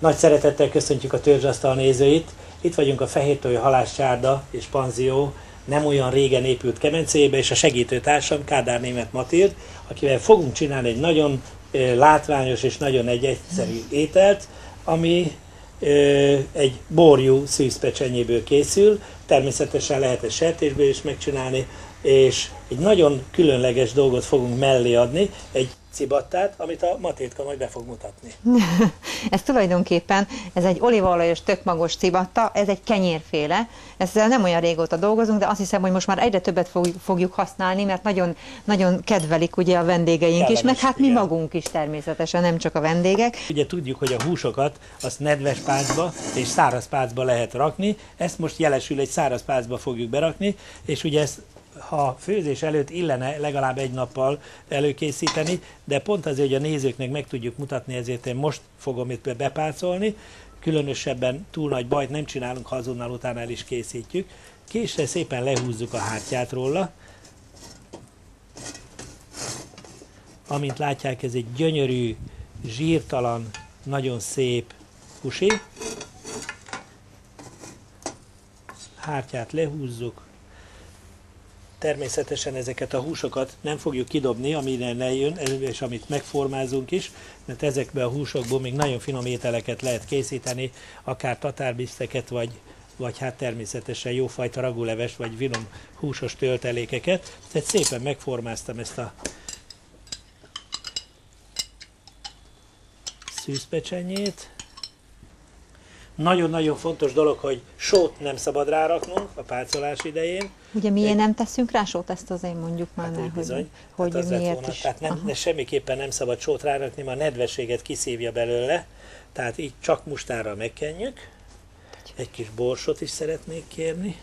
Nagy szeretettel köszöntjük a törzsasztal nézőit. Itt vagyunk a Fehértói Halászcsárda és Panzió nem olyan régen épült kemencéjébe, és a segítőtársam Kádár-Németh Matild, akivel fogunk csinálni egy nagyon látványos és nagyon egyszerű ételt, ami egy borjú szűzpecsenyéből készül. Természetesen lehet egy sertésből is megcsinálni, és egy nagyon különleges dolgot fogunk mellé adni, egy cibattát, amit a Matildka majd be fog mutatni. Ez tulajdonképpen, ez egy olívaolajos tökmagos cibatta, ez egy kenyérféle, ezzel nem olyan régóta dolgozunk, de azt hiszem, hogy most már egyre többet fogjuk használni, mert nagyon, nagyon kedvelik ugye a vendégeink kellemes, is, meg hát mi magunk is természetesen, nem csak a vendégek. Ugye tudjuk, hogy a húsokat azt nedves pácba és száraz pácba lehet rakni, ezt most jelesül egy száraz pácba fogjuk berakni, és ugye ezt ha főzés előtt illene legalább egy nappal előkészíteni, de pont azért, hogy a nézőknek meg tudjuk mutatni, ezért én most fogom itt bepácolni. Különösebben túl nagy bajt nem csinálunk, ha azonnal utána el is készítjük. Késsel szépen lehúzzuk a hártyát róla. Amint látják, ez egy gyönyörű, zsírtalan, nagyon szép húsi. Hártyát lehúzzuk. Természetesen ezeket a húsokat nem fogjuk kidobni, amire ne jön, és amit megformázunk is, mert ezekben a húsokból még nagyon finom ételeket lehet készíteni, akár tatárbiszteket, vagy hát természetesen jófajta ragulevest, vagy finom húsos töltelékeket. Tehát szépen megformáztam ezt a szűzpecsenyét. Nagyon-nagyon fontos dolog, hogy sót nem szabad ráraknunk a pácolás idején. Ugye miért nem teszünk rá sót, ezt azért mondjuk már, hát hogy miért is. Tehát semmiképpen nem szabad sót rárakni, mert a nedvességet kiszívja belőle, tehát így csak mustánra megkenjük. Egy kis borsot is szeretnék kérni.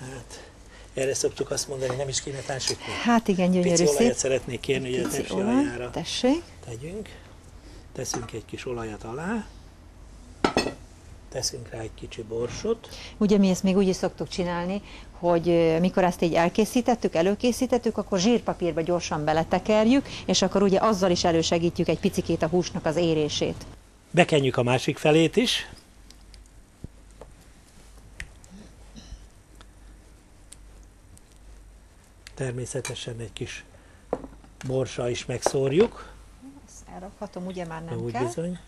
Hát, erre szoktuk azt mondani, nem is kéne társítani. Hát igen, gyönyörű szép. Pici olajat szeretnék kérni, hogy a tepsi alajára tegyünk. Teszünk egy kis olajat alá. Teszünk rá egy kicsi borsot. Ugye mi ezt még úgy is szoktuk csinálni, hogy mikor ezt így elkészítettük, előkészítettük, akkor zsírpapírba gyorsan beletekerjük, és akkor ugye azzal is elősegítjük egy picikét a húsnak az érését. Bekenjük a másik felét is. Természetesen egy kis borsa is megszórjuk. Ezt elrakhatom, ugye már nem kell. Bizony.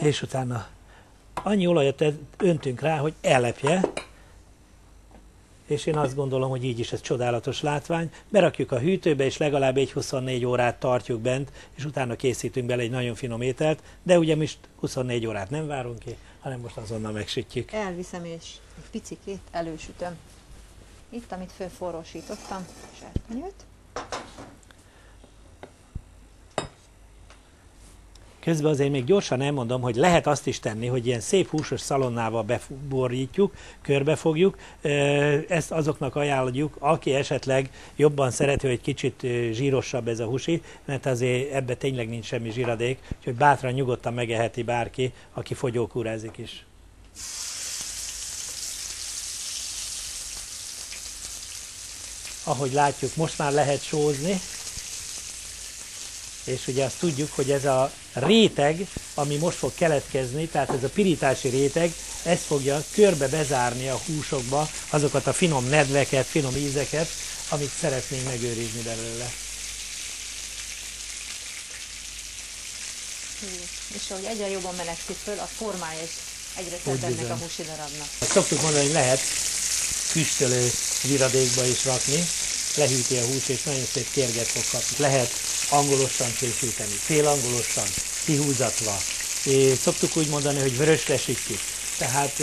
És utána annyi olajat öntünk rá, hogy ellepje, és én azt gondolom, hogy így is ez csodálatos látvány. Berakjuk a hűtőbe, és legalább egy 24 órát tartjuk bent, és utána készítünk bele egy nagyon finom ételt, de ugye most 24 órát nem várunk ki, hanem most azonnal megsütjük. Elviszem, és egy picikét elősütöm. Itt, amit fölforrósítottam, serpenyőt. Közben azért még gyorsan elmondom, hogy lehet azt is tenni, hogy ilyen szép húsos szalonnával beborítjuk, körbefogjuk, ezt azoknak ajánljuk, aki esetleg jobban szereti, hogy kicsit zsírosabb ez a húsi, mert azért ebbe tényleg nincs semmi zsíradék, úgyhogy bátran, nyugodtan megeheti bárki, aki fogyókúrázik is. Ahogy látjuk, most már lehet sózni. És ugye azt tudjuk, hogy ez a réteg, ami most fog keletkezni, tehát ez a pirítási réteg, ez fogja körbe bezárni a húsokba azokat a finom nedveket, finom ízeket, amit szeretnénk megőrizni belőle. És ahogy egyre jobban melegszik föl, a formája is egyre szebb a húsi darabnak. Szoktuk mondani, hogy lehet füstölő viradékba is rakni, lehűti a hús, és nagyon szép kérget fog kapni. Lehet angolosan készíteni, félangolosan, kihúzatva. Szoktuk úgy mondani, hogy vörösre sütjük. Tehát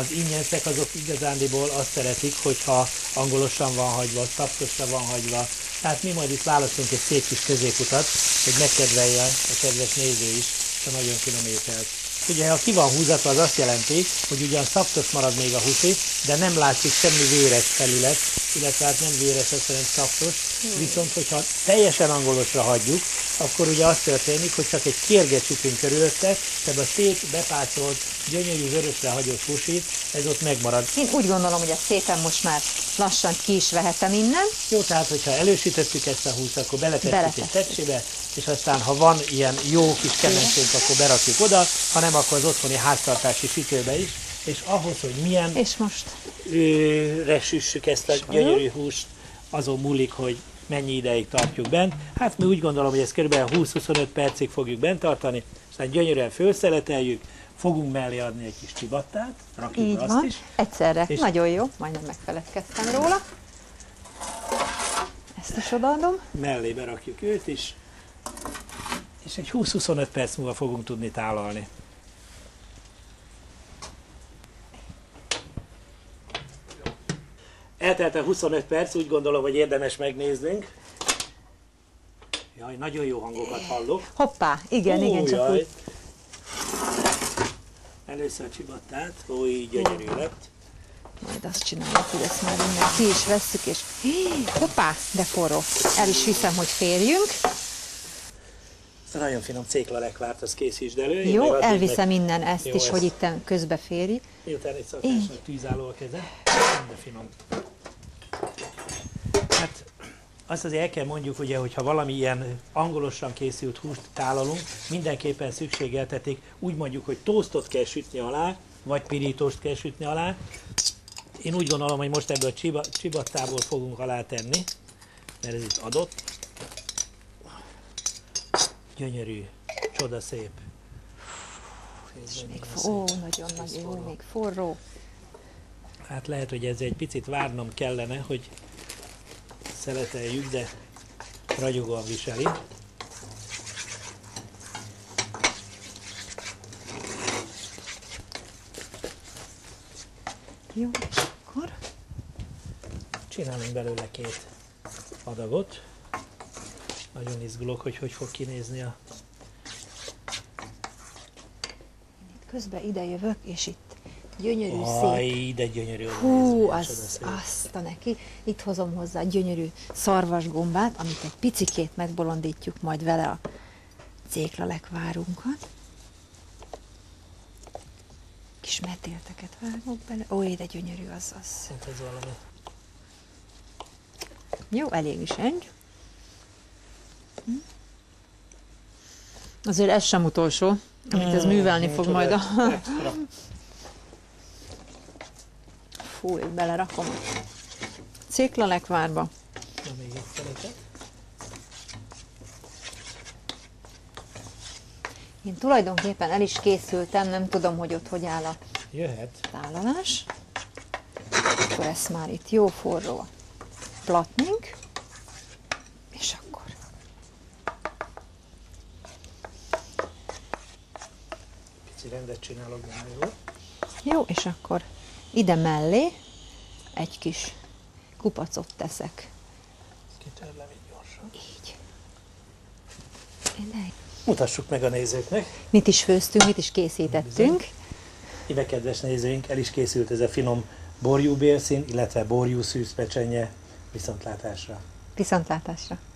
az ingyenszek azok igazándiból azt szeretik, hogyha angolosan van hagyva, tapsosra van hagyva. Tehát mi majd itt választunk egy szép kis középutat, hogy megkedvelje a kedves néző is a nagyon finom ételt. Ugye, ha ki van húzatva, az azt jelenti, hogy ugyan szaptos marad még a húsi, de nem látszik semmi véres felület, illetve hát nem véres, az szerint szapos, viszont hogyha teljesen angolosra hagyjuk, akkor ugye az történik, hogy csak egy kérget csütünk körülötte, tehát a szép, bepácolt, gyönyörű, vörösre hagyott húsít, ez ott megmarad. Én úgy gondolom, hogy a szépen most már lassan ki is vehetem innen. Jó, tehát hogyha elősítettük ezt a húst, akkor beletettük egy tepsibe, és aztán ha van ilyen jó kis kemencénk, akkor berakjuk oda, ha nem, akkor az otthoni háztartási sütőbe is. És ahhoz, hogy milyen és most süssük ezt a gyönyörű húst, azon múlik, hogy mennyi ideig tartjuk bent. Hát mi úgy gondolom, hogy ezt kb. 20-25 percig fogjuk bent tartani, aztán gyönyörűen fölszeleteljük, fogunk mellé adni egy kis cibattát, rakjuk így azt van. Is. Egyszerre, és nagyon jó, majdnem megfeledkeztem róla. Ezt is odaadom. Mellé berakjuk őt is, és egy 20-25 perc múlva fogunk tudni tálalni. Eltelt a 25 perc, úgy gondolom, hogy érdemes megnéznünk. Jaj, nagyon jó hangokat hallok. Hoppá, igen, igen, csak úgy. Először a cibattát, ó, így gyönyörű lett. Majd azt csináljuk, hogy ezt már innen ki is vesszük, és hoppá, de forró. El is viszem, hogy férjünk. Ezt a nagyon finom céklarekvárt, azt készítsd elő. Jó, elviszem innen ezt is, hogy itt közbe férjük. Miután egy szakásnak tűzálló a keze, de finom. Hát azt azért el kell mondjuk, ugye, hogyha valami ilyen angolosan készült húst tálalunk, mindenképpen szükségeltetik, úgy mondjuk, hogy tósztot kell sütni alá, vagy pirítóst kell sütni alá. Én úgy gondolom, hogy most ebből a cibattából fogunk alá tenni, mert ez itt adott. Gyönyörű, csodaszép. És még ó, nagyon nagy, jó, még forró. Hát lehet, hogy ez egy picit várnom kellene, hogy szeleteljük, de ragyogóan viseli. Jó, és akkor csinálunk belőle két adagot. Nagyon izgulok, hogy hogy fog kinézni a... Közben ide jövök, és itt gyönyörű szép. De gyönyörű. Hú, azt a neki. Itt hozom hozzá gyönyörű szarvasgombát, amit egy picikét megbolondítjuk majd vele a céklalekvárunkat. Kis metélteket vágok bele. Ó, de gyönyörű az. Hát ez valami. Jó, elég is ennyi. Azért ez sem utolsó, amit ez művelni fog majd a... Fú, én belerakom a céklalekvárba. Na, még egy szeretet. Én tulajdonképpen el is készültem, nem tudom, hogy ott hogy áll a tálalás. Akkor ezt már itt jó forró a platnink. Rendet csinálok, jó. Jó, és akkor ide mellé egy kis kupacot teszek. Kitörlem így gyorsan. Így. Ide. Mutassuk meg a nézőknek. Mit is főztünk, mit is készítettünk. Ibe, kedves nézőink, el is készült ez a finom borjú bélszín, illetve borjú szűzpecsenye. Viszontlátásra. Viszontlátásra.